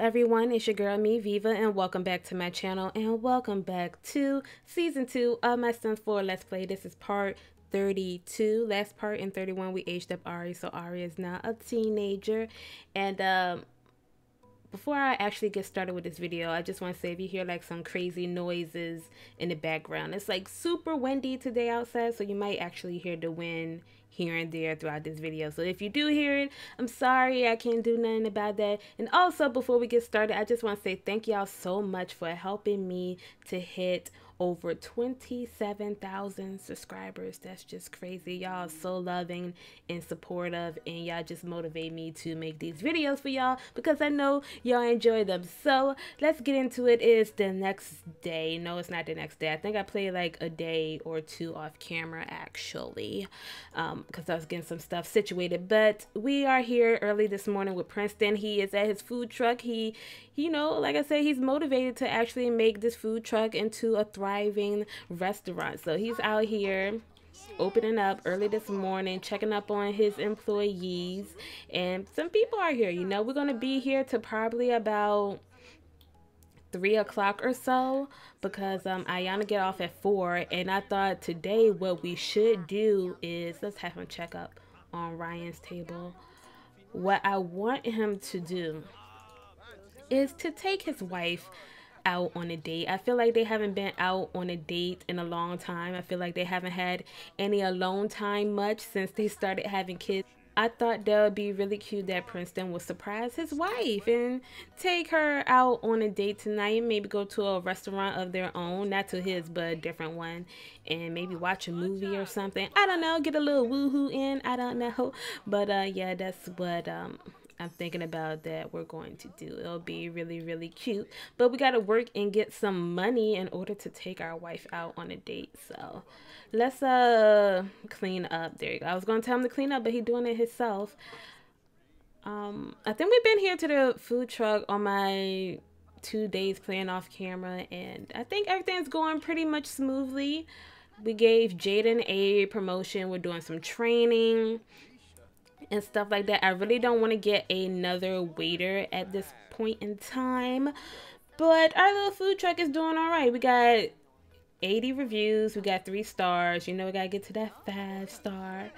everyone, it's your girl me, Viva, and welcome back to my channel, and welcome back to season 2 of my Sims 4 Let's Play. This is part 32. Last part in 31 we aged up Ari, so Ari is now a teenager. And before I actually get started with this video, I just want to say if you hear like some crazy noises in the background, it's like super windy today outside, so you might actually hear the wind here and there throughout this video. So if you do hear it, I'm sorry, I can't do nothing about that. And also, before we get started, I just want to say thank y'all so much for helping me to hit over 27,000 subscribers. That's just crazy. Y'all so loving and supportive, and y'all just motivate me to make these videos for y'all because I know y'all enjoy them. So let's get into it. It's the next day. No, it's not the next day. I think I played like a day or two off camera actually, because I was getting some stuff situated. But we are here early this morning with Princeton. He is at his food truck. He, you know, like I said, he's motivated to actually make this food truck into a thriving restaurant. So he's out here opening up early this morning, checking up on his employees, and some people are here. You know, we're gonna be here to probably about 3 o'clock or so, because Aiyana get off at 4, and I thought today what we should do is let's have him check up on Ryan's table. What I want him to do is to take his wife out on a date. I feel like they haven't been out on a date in a long time. I feel like they haven't had any alone time much since they started having kids. I thought that would be really cute that Princeton would surprise his wife and take her out on a date tonight, and maybe go to a restaurant of their own, not to his but a different one, and maybe watch a movie or something. I don't know, get a little woohoo in, I don't know. But yeah, that's what I'm thinking about that we're going to do. It'll be really, really cute. But we got to work and get some money in order to take our wife out on a date. So let's clean up. There you go. I was going to tell him to clean up, but he's doing it himself. I think we've been here to the food truck on my 2 days playing off camera, and I think everything's going pretty much smoothly. We gave Jaden a promotion. We're doing some training and stuff like that. I really don't want to get another waiter at this point in time, but our little food truck is doing all right. We got 80 reviews. We got 3 stars. You know, we gotta get to that 5 star.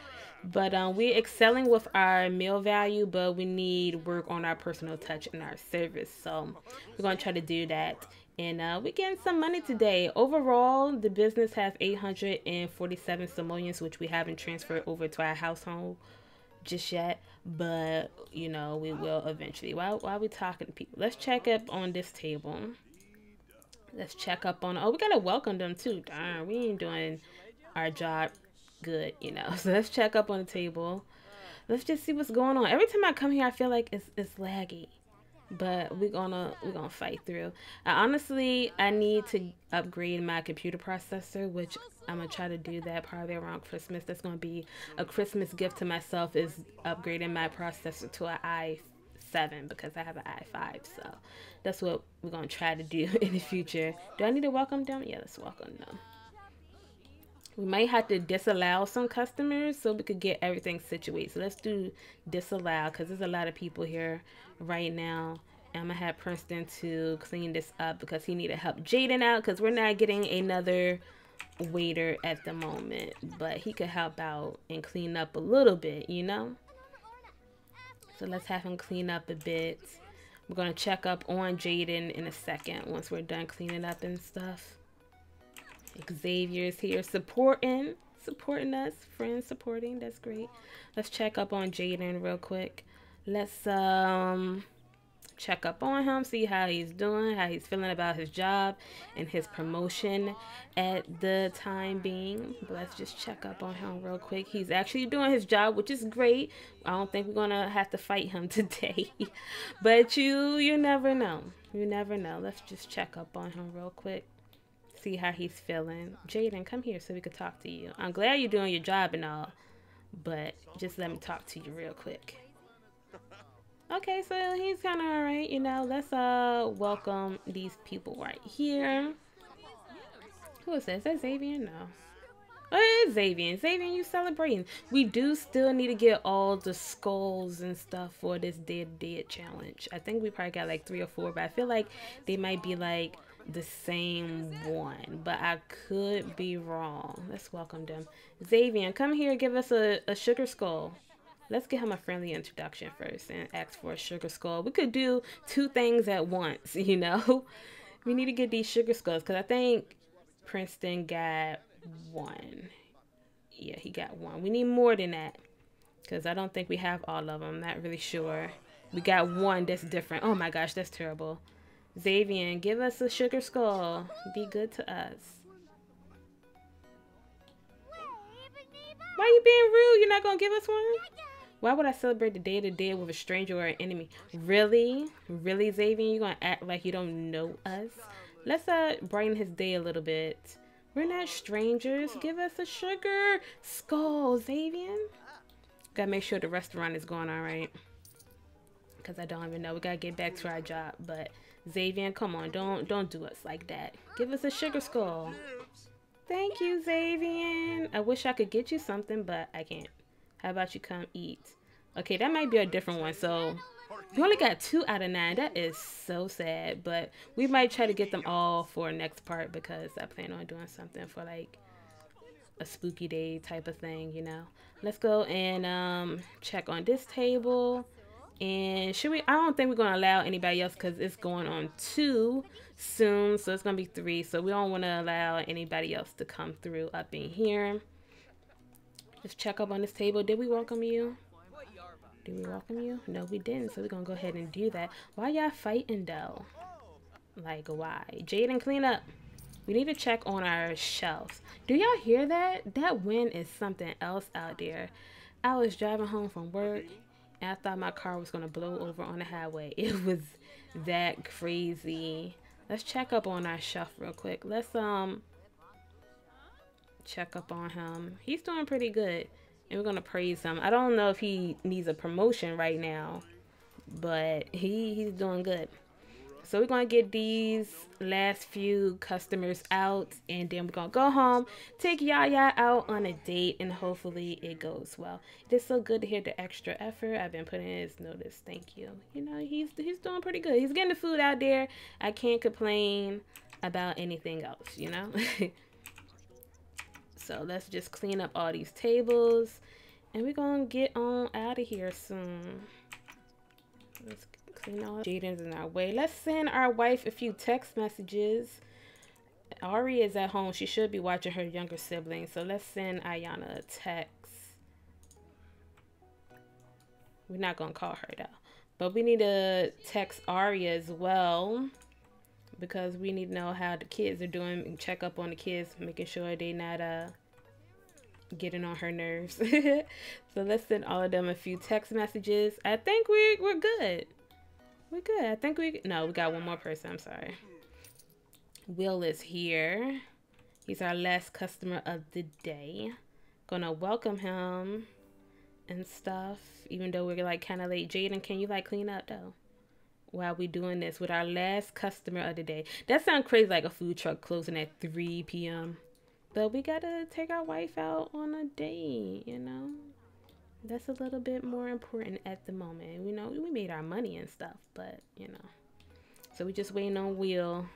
But we're excelling with our meal value, but we need work on our personal touch and our service. So we're gonna try to do that. And we're getting some money today. Overall, the business has 847 simoleons, which we haven't transferred over to our household just yet, but you know, we will eventually. While we talking to people, let's check up on this table. Let's check up on, oh, we gotta welcome them too. Darn, we ain't doing our job good, you know. So let's check up on the table. Let's just see what's going on. Every time I come here I feel like it's laggy, but we're gonna fight through. I need to upgrade my computer processor, which I'm gonna try to do that probably around Christmas. That's gonna be a Christmas gift to myself, is upgrading my processor to an i7, because I have an i5. So that's what we're gonna try to do in the future. Do I need to welcome them? Yeah, let's welcome them. We might have to disallow some customers so we could get everything situated. So let's do disallow, because there's a lot of people here right now. I'm gonna have Princeton to clean this up because he need to help Jaden out, because we're not getting another waiter at the moment, but he could help out and clean up a little bit, you know. So let's have him clean up a bit. We're gonna check up on Jaden in a second once we're done cleaning up and stuff. Xavier's here supporting us, friends supporting. That's great. Let's check up on Jaden real quick. Let's check up on him, see how he's doing, how he's feeling about his job and his promotion at the time being. But let's just check up on him real quick. He's actually doing his job, which is great. I don't think we're gonna have to fight him today. But you never know, you never know. Let's just check up on him real quick, see how he's feeling. Jaden, come here so we could talk to you. I'm glad you're doing your job and all, but just let me talk to you real quick. Okay, so he's kind of all right, you know. Let's welcome these people right here. Who is that? Is that Xavian? No. Xavian, you celebrating. We do still need to get all the skulls and stuff for this dead challenge. I think we probably got like 3 or 4, but I feel like they might be like the same one, but I could be wrong. Let's welcome them. Xavian, come here, give us a sugar skull. Let's give him a friendly introduction first and ask for a sugar skull. We could do 2 things at once, you know. We need to get these sugar skulls because I think Princeton got 1. Yeah, he got 1. We need more than that because I don't think we have all of them. I'm not really sure. We got 1 that's different. Oh my gosh, that's terrible. Xavian, give us a sugar skull. Be good to us. Why are you being rude? You're not going to give us one? Why would I celebrate the Day of the Dead with a stranger or an enemy? Really? Really, Xavian? You're going to act like you don't know us? Let's brighten his day a little bit. We're not strangers. Give us a sugar skull, Xavian. Got to make sure the restaurant is going all right. Because I don't even know. We got to get back to our job, but... Xavian, come on, don't do us like that. Give us a sugar skull. Thank you, Xavian. I wish I could get you something, but I can't. How about you come eat? Okay, that might be a different one, so we only got 2 out of 9. That is so sad, but we might try to get them all for next part because I plan on doing something for like a spooky day type of thing, you know. Let's go and check on this table. And should we? I don't think we're going to allow anybody else because it's going on 2 soon. So it's going to be 3. So we don't want to allow anybody else to come through up in here. Let's check up on this table. Did we welcome you? Did we welcome you? No, we didn't. So we're going to go ahead and do that. Why y'all fighting though? Like why? Jaden, clean up. We need to check on our shelves. Do y'all hear that? That wind is something else out there. I was driving home from work. I thought my car was going to blow over on the highway. It was that crazy. Let's check up on our chef real quick. Let's check up on him. He's doing pretty good. And we're going to praise him. I don't know if he needs a promotion right now, but he's doing good. So we're going to get these last few customers out, and then we're going to go home, take Yaya out on a date, and hopefully it goes well. It is so good to hear the extra effort I've been putting in his notice. Thank you. You know, he's doing pretty good. He's getting the food out there. I can't complain about anything else, you know? So let's just clean up all these tables, and we're going to get on out of here soon. Let's get... You know, Jaden's in our way. Let's send our wife a few text messages. Ari is at home. She should be watching her younger sibling. So let's send Aiyana a text. We're not going to call her though. But we need to text Ari as well. Because we need to know how the kids are doing. And check up on the kids. Making sure they're not getting on her nerves. So let's send all of them a few text messages. I think we're good. We're good. I think we got one more person. I'm sorry. Will is here. He's our last customer of the day. Gonna welcome him and stuff, even though we're like kind of late. Jaden, can you like clean up though? While we doing this with our last customer of the day. That sounds crazy, like a food truck closing at 3 p.m. But we gotta take our wife out on a date, you know? That's a little bit more important at the moment. You know, we made our money and stuff, but, you know. So we're just waiting on Will.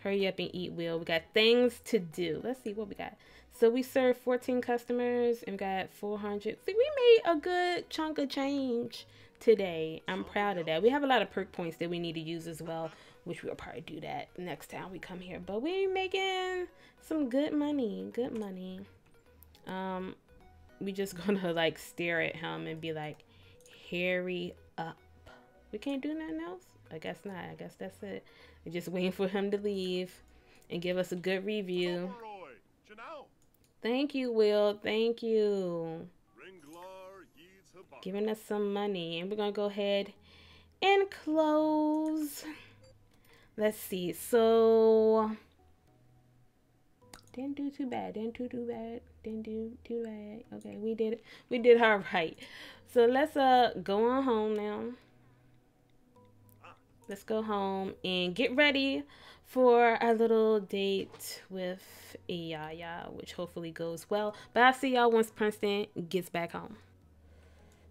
Hurry up and eat, Will. We got things to do. Let's see what we got. So we served 14 customers and got 400. See, we made a good chunk of change today. I'm proud of that. We have a lot of perk points that we need to use as well, which we'll probably do that next time we come here. But we're making some good money. Good money. We just gonna like stare at him and be like, hurry up. We can't do nothing else? I guess not. I guess that's it. We're just waiting for him to leave and give us a good review. Thank you, Will. Thank you. Giving us some money. And we're gonna go ahead and close. Let's see. So... didn't do too bad. Didn't do too bad. Okay, we did it. We did all right. So let's go on home now. Let's go home and get ready for our little date with Aiyana, which hopefully goes well. But I'll see y'all once Princeton gets back home.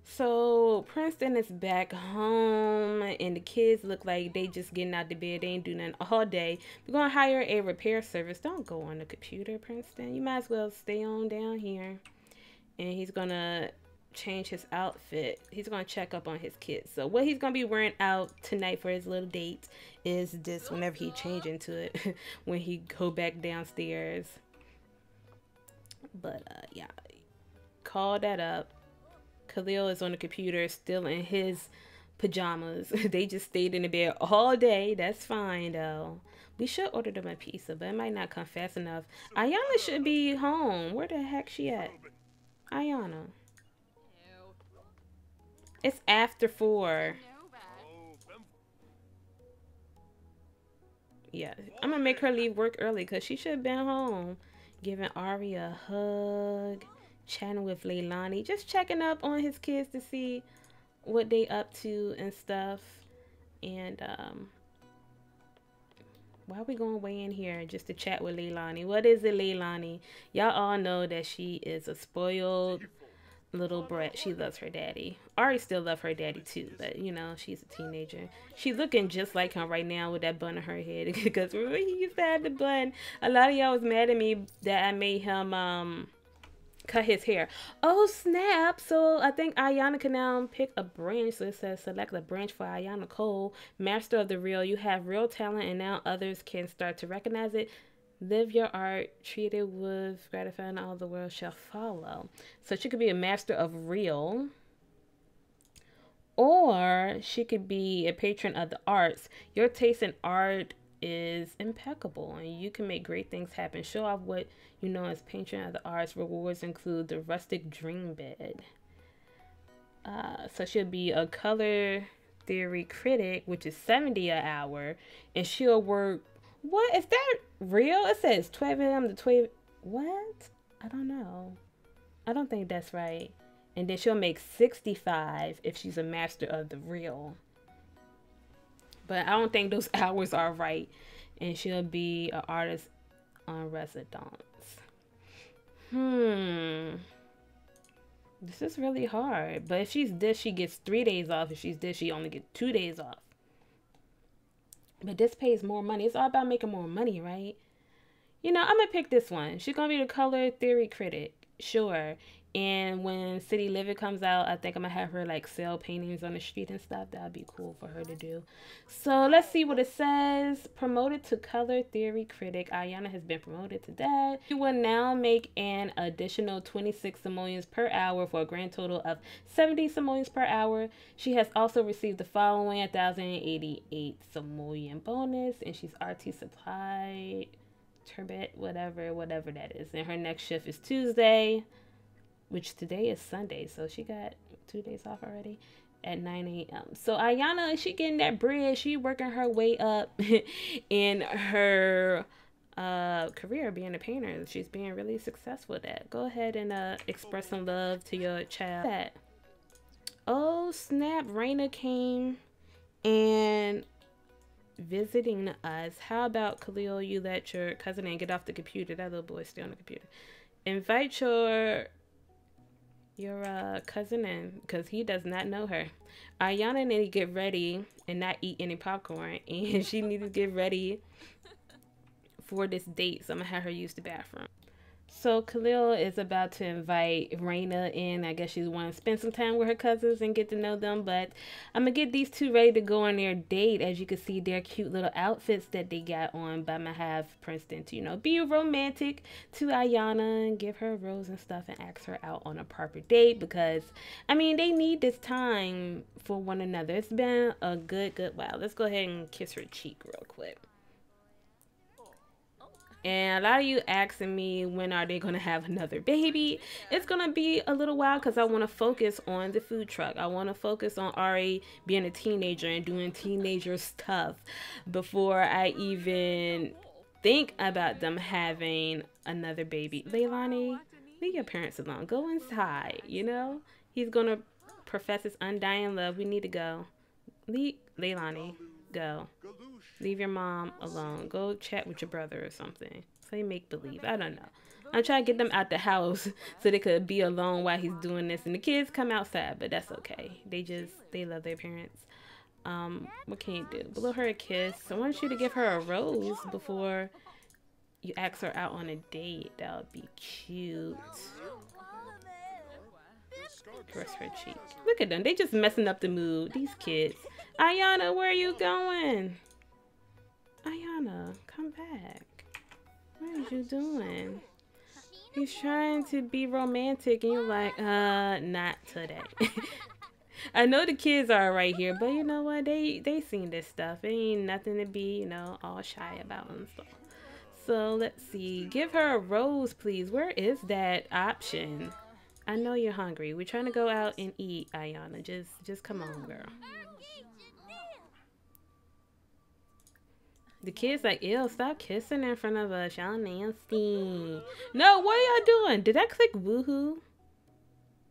So Princeton is back home and the kids look like they just getting out of bed. They ain't doing nothing all day. We're going to hire a repair service. Don't go on the computer, Princeton. You might as well stay on down here. And he's going to change his outfit. He's going to check up on his kids. So what he's going to be wearing out tonight for his little date is this whenever he change into it when he go back downstairs. But yeah, call that up. Khalil is on the computer still in his pajamas. They just stayed in the bed all day. That's fine though. We should order them a pizza, but it might not come fast enough. Aiyana should be home. Where the heck she at? Aiyana. It's after 4. Yeah, I'm gonna make her leave work early because she should have been home. Giving Ari a hug. Chatting with Leilani, just checking up on his kids to see what they up to and stuff. And why are we going way in here just to chat with Leilani? What is it, Leilani? Y'all all know that she is a spoiled little brat. She loves her daddy. Ari still loves her daddy too, but you know, she's a teenager. She's looking just like him right now with that bun in her head because remember he used to have the bun. A lot of y'all was mad at me that I made him cut his hair. Oh snap. So I think Aiyana can now pick a branch. So it says select a branch for Aiyana Cole, master of the real. You have real talent and now others can start to recognize it. Live your art, treat it with gratifying, all the world shall follow. So she could be a master of real, or she could be a patron of the arts. Your taste in art is impeccable and you can make great things happen. Show off what you know as patron of the arts. Rewards include the rustic dream bed. So she'll be a color theory critic, which is $70 an hour, and she'll work. What is that real? It says 12 a.m. to 12. What? I don't know. I don't think that's right. And then she'll make 65 if she's a master of the real. But I don't think those hours are right. And she'll be an artist on residence. This is really hard. But if she's this, she gets 3 days off. If she's this, she only gets 2 days off. But this pays more money. It's all about making more money, right? You know, I'm going to pick this one. She's going to be the color theory critic. Sure. And when City Living comes out, I think I'm going to have her, like, sell paintings on the street and stuff. That would be cool for her to do. So, let's see what it says. Promoted to color theory critic. Aiyana has been promoted to that. She will now make an additional 26 simoleons per hour for a grand total of 70 simoleons per hour. She has also received the following 1,088 simoleon bonus. And she's RT supplied, turbot, whatever that is. And her next shift is Tuesday. Which today is Sunday, so she got 2 days off already at 9 a.m. So Aiyana, she getting that bread. She working her way up in her career being a painter. She's being really successful at that. Go ahead and express some love to your child. Oh snap, Raina came and visiting us. How about Khalil, you let your cousin in, get off the computer. That little boy's still on the computer. Invite your cousin in because he does not know her. Aiyana needed to get ready and not eat any popcorn, and she needed to get ready for this date, so I'm gonna have her use the bathroom. So Khalil is about to invite Raina in. I guess she want to spend some time with her cousins and get to know them, but I'm gonna get these two ready to go on their date. As you can see, their cute little outfits that they got on, but I'm gonna have Princeton to, you know, be romantic to Aiyana and give her a rose and stuff and ask her out on a proper date because, I mean, they need this time for one another. It's been a good while. Let's go ahead and kiss her cheek real quick. And a lot of you asking me, when are they going to have another baby? It's going to be a little while because I want to focus on the food truck. I want to focus on Ari being a teenager and doing teenager stuff before I even think about them having another baby. Leilani, leave your parents alone. Go inside, you know? He's going to profess his undying love. We need to go. Leilani, Go. Leave your mom alone. Go chat with your brother or something. Play make believe. I don't know. I'm trying to get them out the house so they could be alone while he's doing this. And the kids come outside, but that's okay. They love their parents. What can you do? Blow her a kiss. I want you to give her a rose before you ask her out on a date. That would be cute. Caress her cheek. Look at them. They just messing up the mood. These kids. Aiyana, where are you going? Aiyana, come back. What are you doing? He's trying to be romantic and you're like, not today. I know the kids are right here, but you know what? They seen this stuff. It ain't nothing to be, you know, all shy about and stuff. So let's see. Give her a rose, please. Where is that option? I know you're hungry. We're trying to go out and eat, Aiyana. Just come on, girl. The kids like, ew, stop kissing in front of us. Y'all nasty. No, what are y'all doing? Did I click woohoo?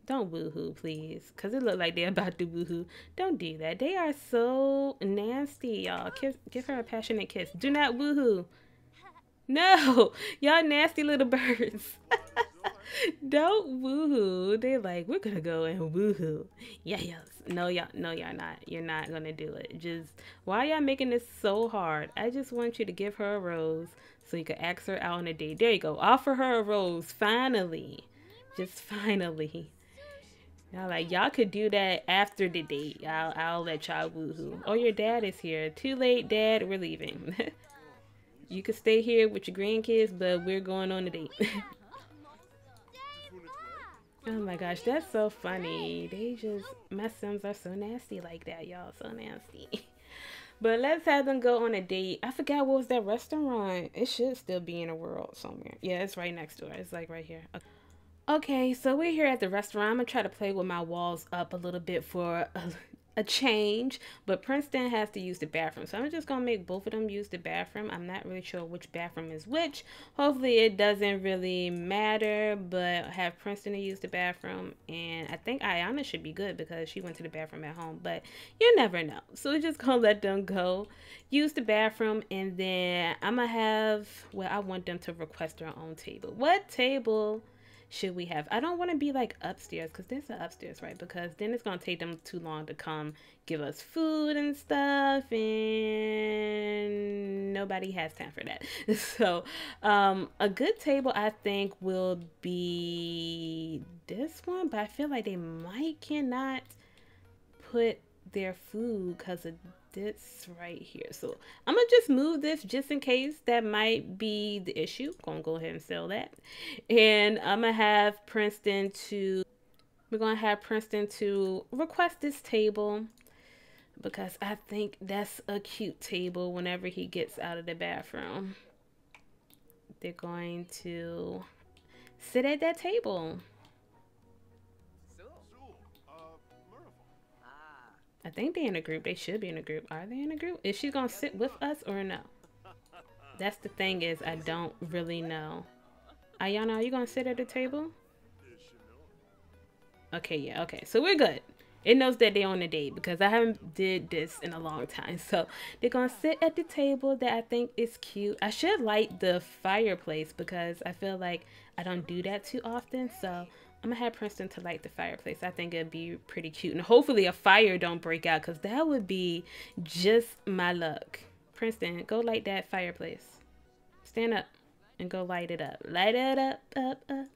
Don't woohoo, please. Because it looked like they're about to woohoo. Don't do that. They are so nasty, y'all. Give her a passionate kiss. Do not woohoo. No. Y'all nasty little birds. Don't woohoo. They like, we're going to go and woohoo. Yeah, yes. No, y'all not. You're not going to do it. Just, why y'all making this so hard? I just want you to give her a rose so you can ask her out on a date. There you go. Offer her a rose. Finally. Just finally. Y'all like, y'all could do that after the date. I'll let y'all woohoo. Oh, your dad is here. Too late, Dad. We're leaving. You could stay here with your grandkids, but we're going on a date. Oh my gosh, that's so funny. My Sims are so nasty like that, y'all. So nasty. But let's have them go on a date. I forgot what was that restaurant. It should still be in the world somewhere. Yeah, it's right next door. It's like right here. Okay, so we're here at the restaurant. I'm going to try to play with my walls up a little bit for a change. But Princeton has to use the bathroom. So I'm just going to make both of them use the bathroom. I'm not really sure which bathroom is which. Hopefully it doesn't really matter. But have Princeton to use the bathroom. And I think Aiyana should be good because she went to the bathroom at home. But you never know. So we're just going to let them go use the bathroom. And then I'm going to have... Well, I want them to request their own table. What table... should we have? I don't want to be like upstairs because there's an upstairs, right? Because then it's going to take them too long to come give us food and stuff, and nobody has time for that. So a good table I think will be this one, but I feel like they might cannot put their food because of this right here. So I'm gonna just move this just in case that might be the issue. Gonna go ahead and sell that. And I'm gonna have Princeton to request this table because I think that's a cute table whenever he gets out of the bathroom. They're going to sit at that table. I think they're in a group. They should be in a group. Are they in a group? Is she going to sit with us or no? That's the thing is, I don't really know. Aiyana, are you going to sit at the table? Okay, yeah, okay. So we're good. It knows that they're on a date because I haven't did this in a long time. So they're going to sit at the table that I think is cute. I should light the fireplace because I feel like I don't do that too often. So... I'm gonna have Princeton to light the fireplace. I think it'd be pretty cute. And hopefully a fire don't break out because that would be just my luck. Princeton, go light that fireplace. Stand up and go light it up. Light it up, up, up.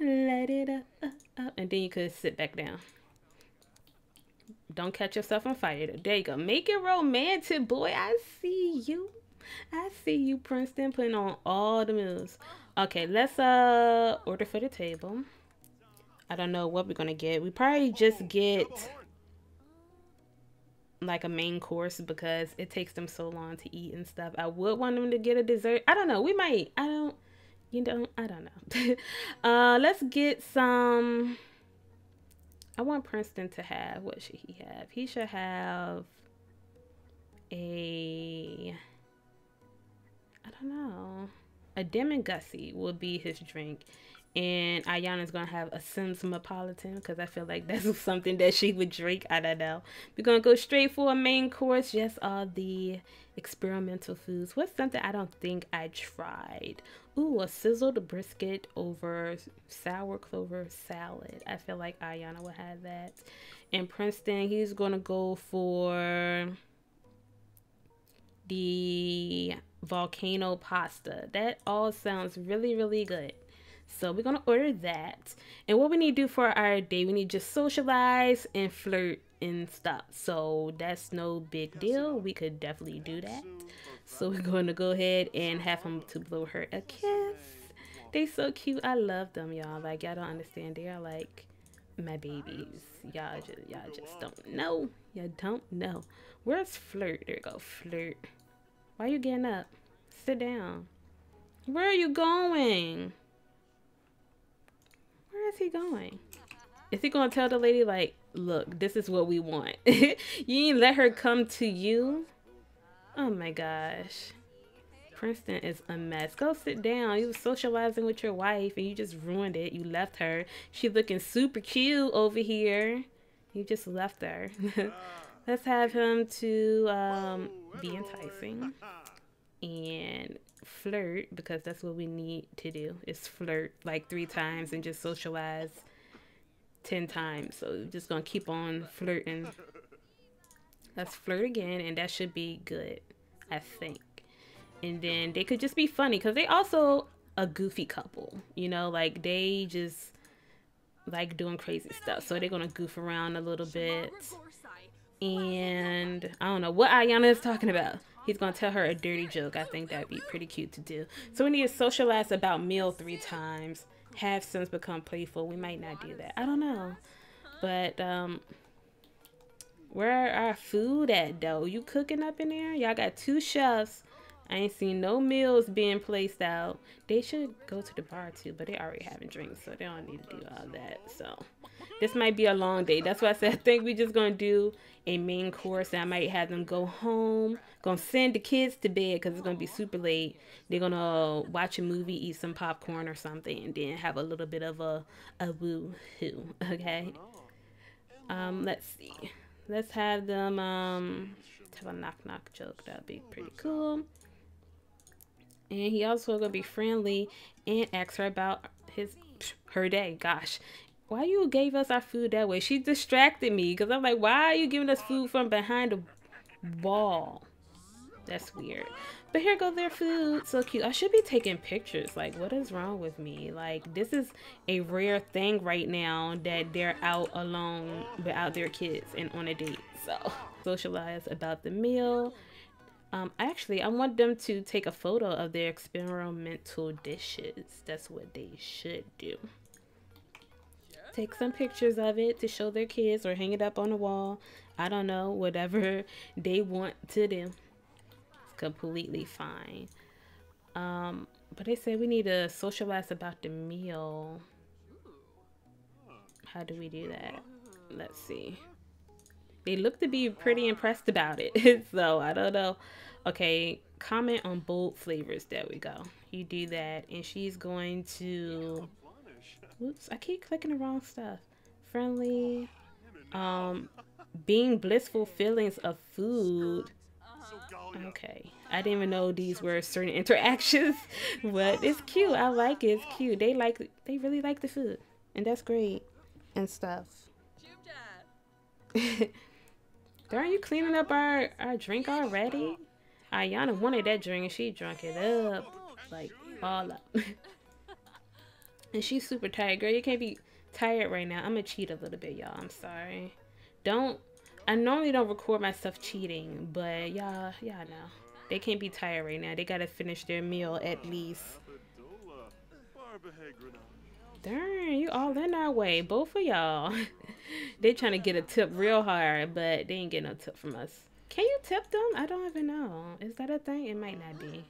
Light it up, up, up. And then you could sit back down. Don't catch yourself on fire. There you go. Make it romantic, boy. I see you. I see you, Princeton, putting on all the moves. Okay, let's order for the table. I don't know what we're going to get. We probably just get like a main course because it takes them so long to eat and stuff. I would want them to get a dessert. I don't know. We might. I don't know. Let's get some. I want Princeton to have. What should he have? He should have a. I don't know. A Dim and Gussie will be his drink. And Aiyana's going to have a Simsmopolitan because I feel like that's something that she would drink. I don't know. We're going to go straight for a main course. Just all the experimental foods. What's something I don't think I tried? Ooh, a sizzled brisket over sour clover salad. I feel like Aiyana would have that. And Princeton, he's going to go for the volcano pasta. That all sounds really, really good. So we're going to order that. And what we need to do for our day, we need to just socialize and flirt and stuff. So that's no big deal. We could definitely do that. So we're going to go ahead and have him to blow her a kiss. They so cute. I love them, y'all. Like, y'all don't understand. They are like my babies. Y'all just don't know. Y'all don't know. Where's flirt? There you go. Flirt. Why are you getting up? Sit down. Where are you going? Where is he going? Is he gonna tell the lady, like, look, this is what we want? You ain't let her come to you. Oh my gosh, Princeton is a mess. Go sit down. You were socializing with your wife and you just ruined it. You left her. She looking super cute over here. You just left her. Let's have him to be enticing and flirt, because that's what we need to do, is flirt like 3 times and just socialize 10 times. So we're just gonna keep on flirting. Let's flirt again, and that should be good, I think. And then they could just be funny, because they also a goofy couple, you know, like they just like doing crazy stuff, so they're gonna goof around a little bit. And I don't know what Aiyana is talking about. He's going to tell her a dirty joke. I think that would be pretty cute to do. So we need to socialize about meal 3 times. Have Sims become playful. We might not do that. I don't know. But where our food at, though? You cooking up in there? Y'all got 2 chefs. I ain't seen no meals being placed out. They should go to the bar, too. But they already having drinks, so they don't need to do all that. So this might be a long day. That's why I said I think we're just going to do a main course. I might have them go home. Gonna send the kids to bed because it's gonna be super late. They're gonna watch a movie, eat some popcorn or something, and then have a little bit of a woo-hoo. Okay. Let's see. Let's have them have a knock-knock joke. That'd be pretty cool. And he also gonna be friendly and ask her about her day. Gosh. Why you gave us our food that way? She distracted me, because I'm like, why are you giving us food from behind the wall? That's weird. But here go their food. So cute. I should be taking pictures. Like, what is wrong with me? Like, this is a rare thing right now that they're out alone without their kids and on a date. So socialize about the meal. Actually, I want them to take a photo of their experimental dishes. That's what they should do. Take some pictures of it to show their kids, or hang it up on the wall. I don't know, whatever they want to do. It's completely fine. But they say we need to socialize about the meal. How do we do that? Let's see. They look to be pretty impressed about it. So I don't know. Okay, comment on bold flavors. There we go. You do that, and she's going to... Whoops, I keep clicking the wrong stuff. Friendly. Being blissful feelings of food. Okay. I didn't even know these were certain interactions. But it's cute. I like it. It's cute. They really like the food. And that's great. And stuff. Darn, you cleaning up our drink already? Aiyana wanted that drink and she drunk it up. Like, all up. And she's super tired. Girl, you can't be tired right now. I'm gonna cheat a little bit, y'all. I'm sorry. I normally don't record myself cheating, but y'all know. They can't be tired right now. They gotta finish their meal at least. Darn, you all in our way. Both of y'all. They trying to get a tip real hard, but they ain't getting no tip from us. Can you tip them? I don't even know. Is that a thing? It might not be.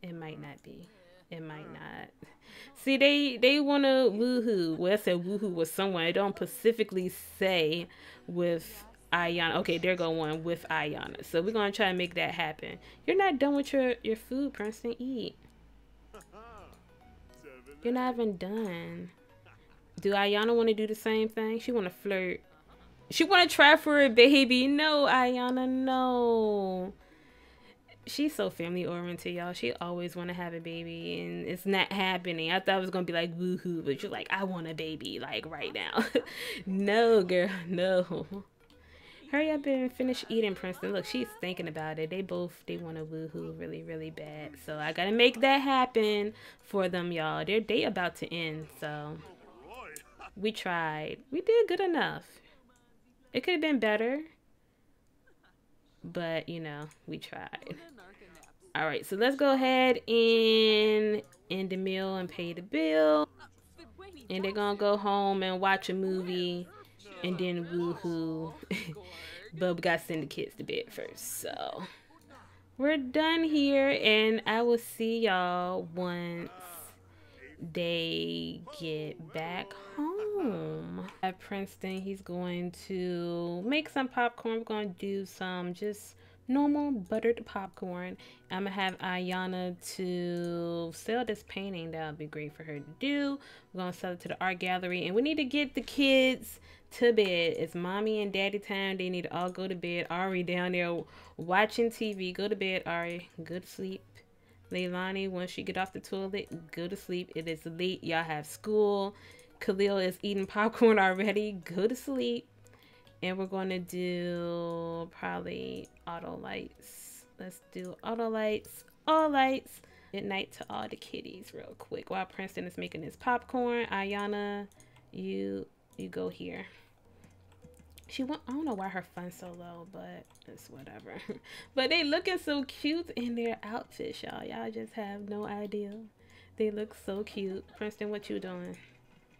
It might not be. It might not. See, they want to woohoo. Well, I said woohoo with someone. I don't specifically say with Aiyana. Okay, they're going with Aiyana. So we're going to try to make that happen. You're not done with your food, Princeton. Eat. You're not even done. Do Aiyana want to do the same thing? She want to flirt. She want to try for it, baby. No, Aiyana, no. She's so family oriented, y'all. She always want to have a baby, and it's not happening. I thought it was going to be like woohoo, but you're like, I want a baby, like right now. No, girl, no. Hurry up and finish eating, Princeton. Look, she's thinking about it. They want a woohoo really, really bad. So I got to make that happen for them, y'all. Their day about to end, so we tried. We did good enough. It could have been better, but, you know, we tried. All right, so let's go ahead and end the meal and pay the bill. And they're going to go home and watch a movie and then woohoo. But we got to send the kids to bed first. So we're done here, and I will see y'all once they get back home. At Princeton, he's going to make some popcorn. We're going to do some just normal buttered popcorn. I'm going to have Aiyana to sell this painting. That would be great for her to do. We're going to sell it to the art gallery, and we need to get the kids to bed. It's mommy and daddy time. They need to all go to bed. Ari down there watching TV. Go to bed, Ari. Good sleep. Leilani, once she get off the toilet, go to sleep. It is late. Y'all have school. Khalil is eating popcorn already. Go to sleep. And we're going to do probably auto lights. Let's do auto lights. All lights. Good night to all the kitties real quick. While Princeton is making his popcorn, Aiyana, you go here. I don't know why her fun's so low, but it's whatever. But they looking so cute in their outfits, y'all. Y'all just have no idea. They look so cute. Princeton, what you doing?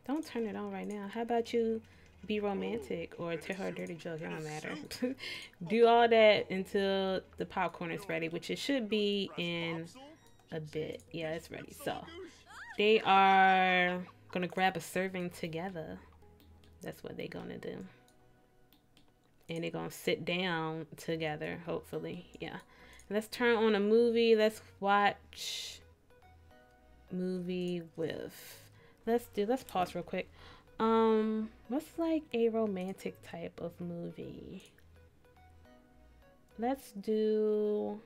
Don't turn it on right now. How about you be romantic or tell her a dirty joke? It don't matter. Do all that until the popcorn is ready, which it should be in a bit. Yeah, it's ready. So they are gonna grab a serving together. That's what they're gonna do. And they're gonna sit down together, hopefully. Yeah. Let's turn on a movie. Let's watch movie with. Let's pause real quick. What's like a romantic type of movie? Let's do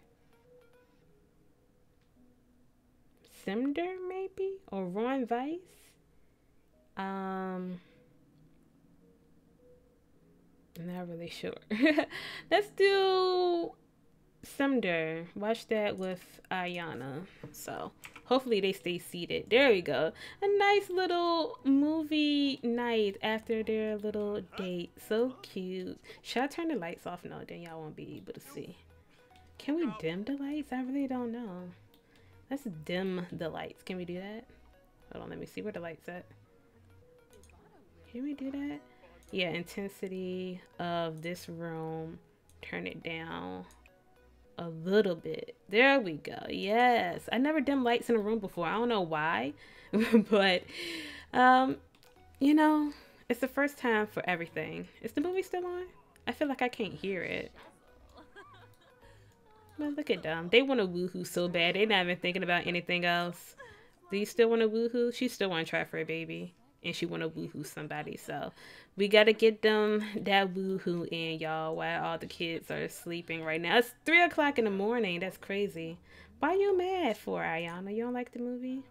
Cinder maybe, or Ron Vice. I'm not really sure. Let's do Cinder. Watch that with Aiyana. So hopefully they stay seated. There we go. A nice little movie night after their little date. So cute. Should I turn the lights off? No, then y'all won't be able to see. Can we dim the lights? I really don't know. Let's dim the lights. Can we do that? Hold on, let me see where the light's at. Can we do that? Yeah, intensity of this room, turn it down a little bit. There we go. Yes, I never dimmed lights in a room before. I don't know why, but you know, it's the first time for everything. Is the movie still on? I feel like I can't hear it. Well, look at them. They want to woohoo so bad. They're not even thinking about anything else. Do you still want to woohoo? She still want to try for a baby. And she want to woohoo somebody, so we got to get them that woohoo in, y'all, while all the kids are sleeping right now. It's 3 o'clock in the morning. That's crazy. Why you mad for, Aiyana? You don't like the movie?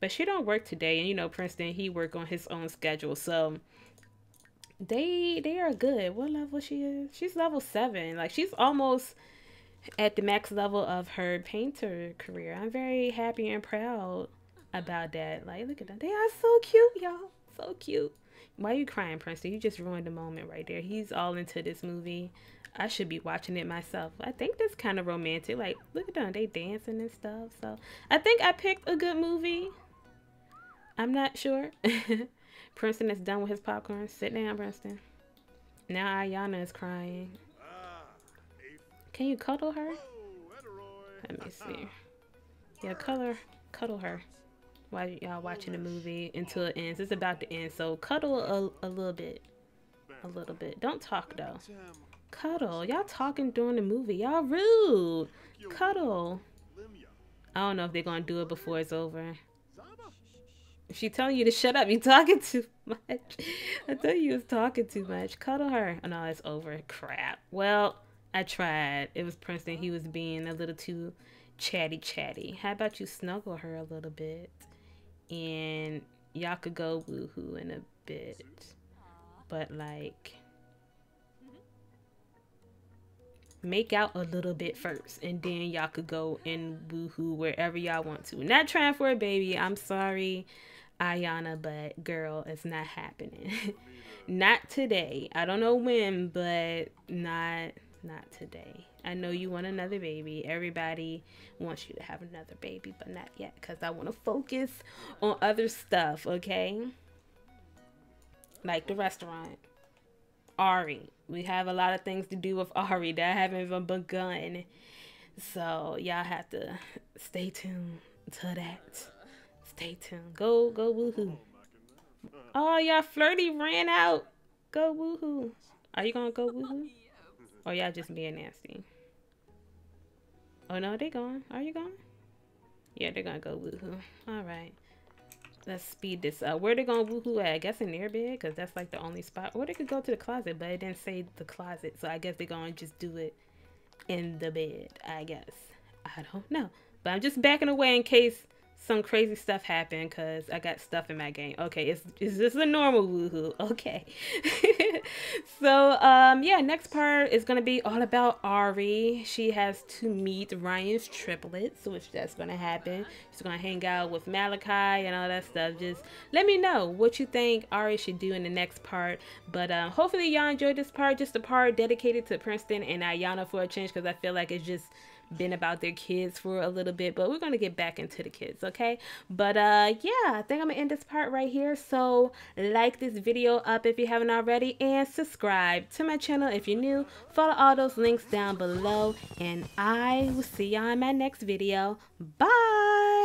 But she don't work today, and, you know, Princeton, he work on his own schedule, so they are good. What level she is? She's level 7. Like, she's almost at the max level of her painter career. I'm very happy and proud about that. Like, look at them. They are so cute, y'all. So cute. Why are you crying, Princeton? You just ruined the moment right there. He's all into this movie. I should be watching it myself. I think that's kind of romantic. Like, look at them. They dancing and stuff. So I think I picked a good movie. I'm not sure. Princeton is done with his popcorn. Sit down, Princeton. Now Aiyana is crying. Can you cuddle her? Let me see. Yeah, cuddle her. While y'all watching the movie until it ends. It's about to end, so cuddle a little bit. A little bit. Don't talk, though. Cuddle. Y'all talking during the movie. Y'all rude. Cuddle. I don't know if they're going to do it before it's over. If she telling you to shut up, you talking too much. I thought you was talking too much. Cuddle her. Oh, no, it's over. Crap. Well, I tried. It was Princeton. He was being a little too chatty. How about you snuggle her a little bit? And y'all could go woohoo in a bit. But, like, make out a little bit first, and then y'all could go and woohoo wherever y'all want to. Not trying for a baby. I'm sorry, Aiyana, but girl, it's not happening. Not today. I don't know when, but not today. I know you want another baby. Everybody wants you to have another baby, but not yet, because I want to focus on other stuff, okay? Like the restaurant. Ari. We have a lot of things to do with Ari that I haven't even begun. So y'all have to stay tuned to that. Stay tuned. Go woohoo. Oh, y'all flirty ran out. Go woohoo. Are you gonna go woohoo? Or y'all just being nasty? Oh no, they going. Are you going? Yeah, they're gonna go woohoo. Alright. Let's speed this up. Where they gonna woohoo at? I guess in their bed, because that's like the only spot. Or they could go to the closet, but it didn't say the closet, so I guess they're gonna just do it in the bed, I guess. I don't know, but I'm just backing away in case some crazy stuff happened, because I got stuff in my game. Okay, is this a normal woohoo? Okay. So, yeah, next part is gonna be all about Ari. She has to meet Ryan's triplets, which that's gonna happen. She's gonna hang out with Malachi and all that stuff. Just let me know what you think Ari should do in the next part. But hopefully y'all enjoyed this part, just the part dedicated to Princeton and Aiyana for a change, because I feel like it's just been about their kids for a little bit, but we're gonna get back into the kids, okay? But yeah, I think I'm gonna end this part right here. So like this video up if you haven't already, and subscribe to my channel if you're new. Follow all those links down below, and I will see y'all in my next video. Bye.